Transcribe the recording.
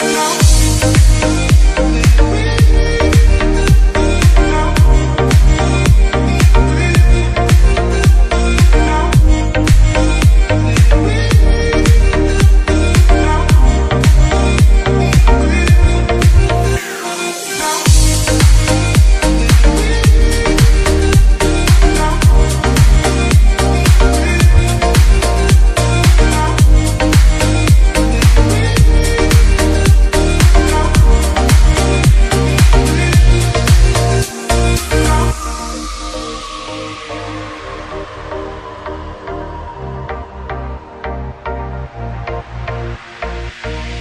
No.